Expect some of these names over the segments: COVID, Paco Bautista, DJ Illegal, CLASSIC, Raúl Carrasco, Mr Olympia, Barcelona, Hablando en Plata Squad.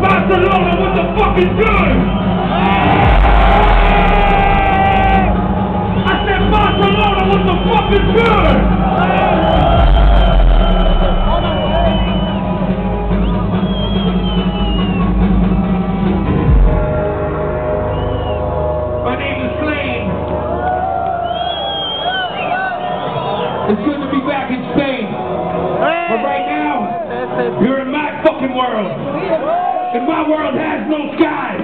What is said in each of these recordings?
Barcelona with the fucking guns! I said Barcelona with the fucking guns! My name is Flame. It's good to be back in Spain. But right now, you're in my fucking world. And my world has no skies.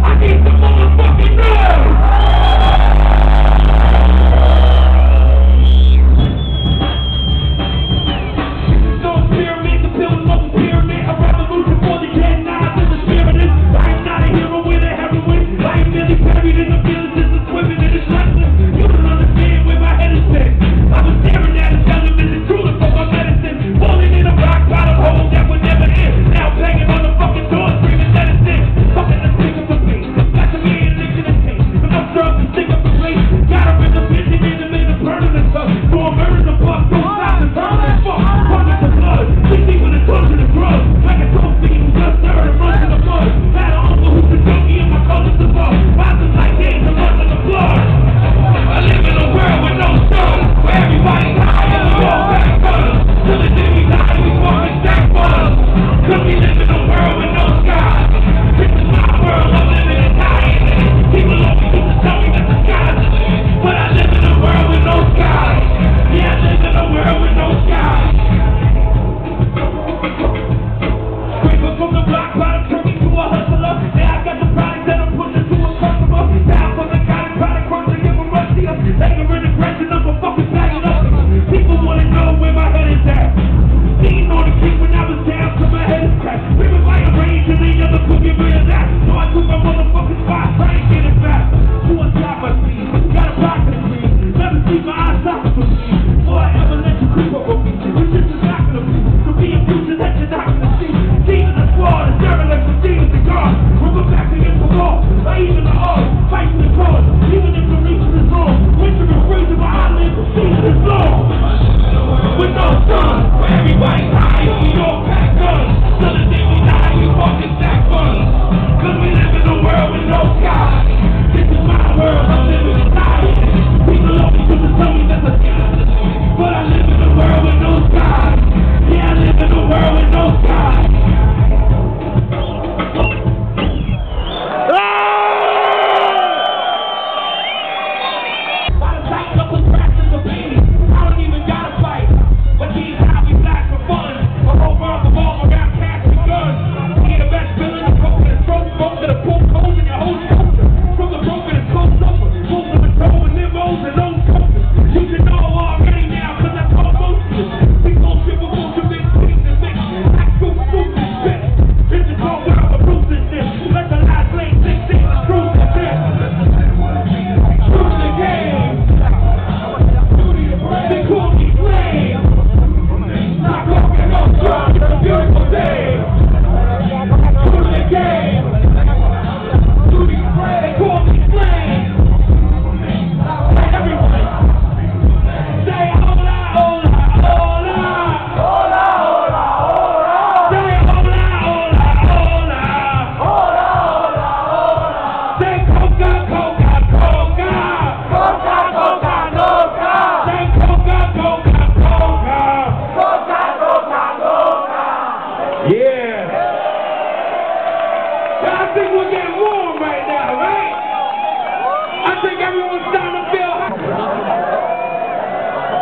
I need some motherfucking love. No pyramid to build another pyramid. A revolution for the dead. Now I'm in the spirit. I am not a hero with a heroine. I am merely buried in the villages and swimming in the shelter. You don't understand where my head is bent. I was staring at a gentleman. Falling in a rock bottom hole that would never end. Now think we're getting warm right now, right? I think everyone's starting to feel hot.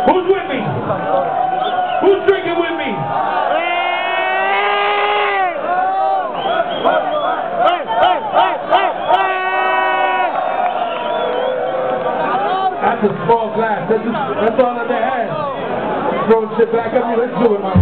Who's with me? Who's drinking with me? That's a small glass. That's all that they had. Throw shit back up. Let's do it, man.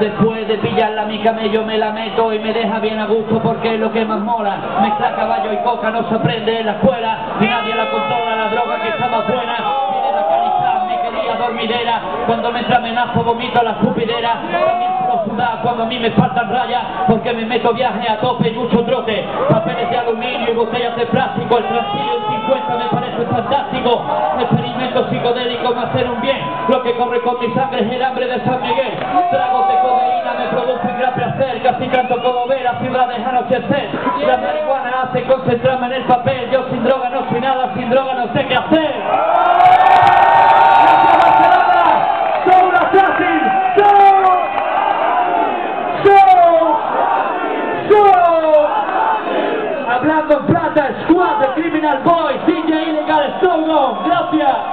Después de pillar la mica yo me la meto y me deja bien a gusto porque es lo que más mola. Mezcla caballo y coca no se aprende en la escuela, y nadie la controla, la droga que está más buena. Mire la calizada, me quería dormidera, cuando me amenazo vomito la estupidera. También suelo sudar cuando a mí me faltan rayas, porque me meto viaje a tope y mucho trote. Papeles de aluminio y botellas de plástico, el transillo en 50 me parece fantástico. Experimento psicodélico me hacen un bien, lo que corre con mi sangre es el hambre de San Miguel. Tragos de codeína me producen gran placer, casi tanto como ver a ciudades anochecer. La marihuana hace concentrarme en el papel, yo sin droga no soy nada, sin droga no sé qué hacer. ¡Gracias Barcelona! ¡Soy un assassin! ¡Soy! Hablando en Plata Squad, The Criminal Boys, DJ Illegal, ¡Soy! ¡Gracias!